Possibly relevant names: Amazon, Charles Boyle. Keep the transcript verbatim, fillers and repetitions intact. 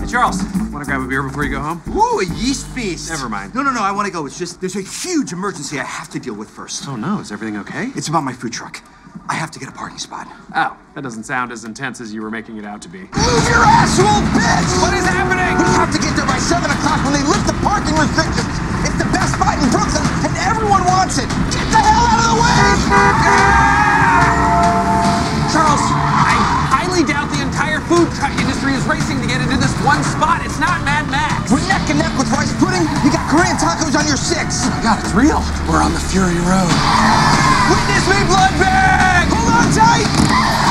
Hey, Charles, want to grab a beer before you go home? Ooh, a yeast feast. Never mind. No, no, no, I want to go. It's just there's a huge emergency I have to deal with first. Oh, no. Is everything okay? It's about my food truck. I have to get a parking spot. Oh, that doesn't sound as intense as you were making it out to be. Move your asshole, bitch! What is happening? We have to get there by seven o'clock when they lift the parking restrictions. It's the best fight in Brooklyn, and everyone wants it. Get the hell out of the way! Charles, I highly doubt the entire food truck industry is racing to get into this one spot. It's not Mad Max. We're neck and neck with rice pudding. You got Korean tacos on your six. Oh my God, it's real. We're on the Fury Road. Witness me, blood bag! Hold on tight!